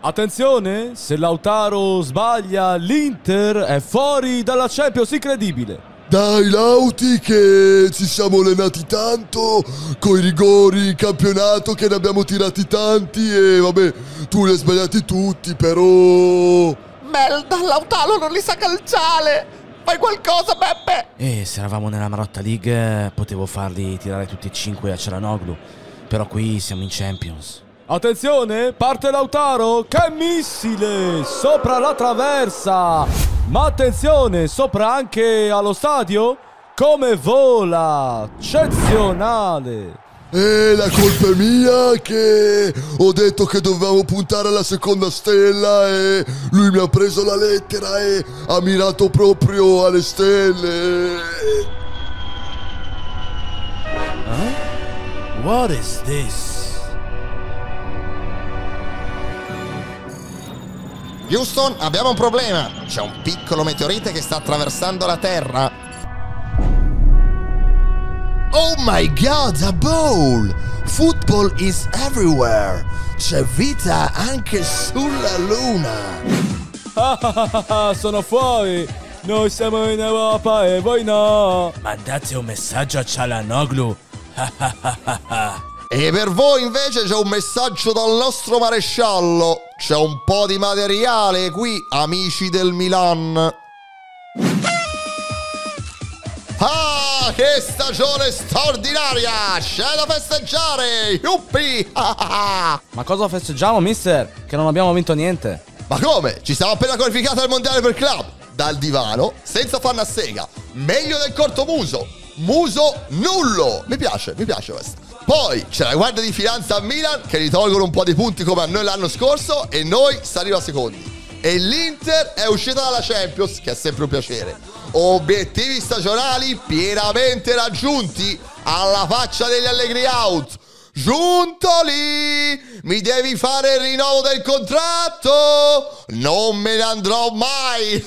Attenzione, se Lautaro sbaglia, l'Inter è fuori dalla Champions, incredibile. Dai Lauti, che ci siamo allenati tanto, coi rigori in campionato che ne abbiamo tirati tanti e vabbè, tu li hai sbagliati tutti, però... Melda, Lautaro non li sa calciare, fai qualcosa Beppe! E se eravamo nella Marotta League potevo farli tirare tutti e 5 a Ceranoglu, però qui siamo in Champions. Attenzione, parte Lautaro, che missile, sopra la traversa! Ma attenzione, sopra anche allo stadio, come vola, eccezionale. E la colpa è mia che ho detto che dovevamo puntare alla seconda stella e lui mi ha preso la lettera e ha mirato proprio alle stelle. Huh? What is this? Houston, abbiamo un problema. C'è un piccolo meteorite che sta attraversando la Terra. Oh my God, a ball! Football is everywhere. C'è vita anche sulla Luna. Sono fuori. Noi siamo in Europa e voi no. Mandate un messaggio a Çalhanoğlu. E per voi invece c'è un messaggio dal nostro maresciallo. C'è un po' di materiale qui, amici del Milan. Ah, che stagione straordinaria! C'è da festeggiare! Yuppi! Ma cosa festeggiamo, mister? Che non abbiamo vinto niente. Ma come? Ci siamo appena qualificati al Mondiale per Club. Dal divano, senza farne a sega. Meglio del cortomuso. Muso nullo. Mi piace questa. Poi c'è la guardia di finanza a Milan che gli tolgono un po' di punti come a noi l'anno scorso e noi saremo a secondi. E l'Inter è uscita dalla Champions, che è sempre un piacere. Obiettivi stagionali pienamente raggiunti, alla faccia degli Allegri out. Giunto lì, mi devi fare il rinnovo del contratto? Non me ne andrò mai.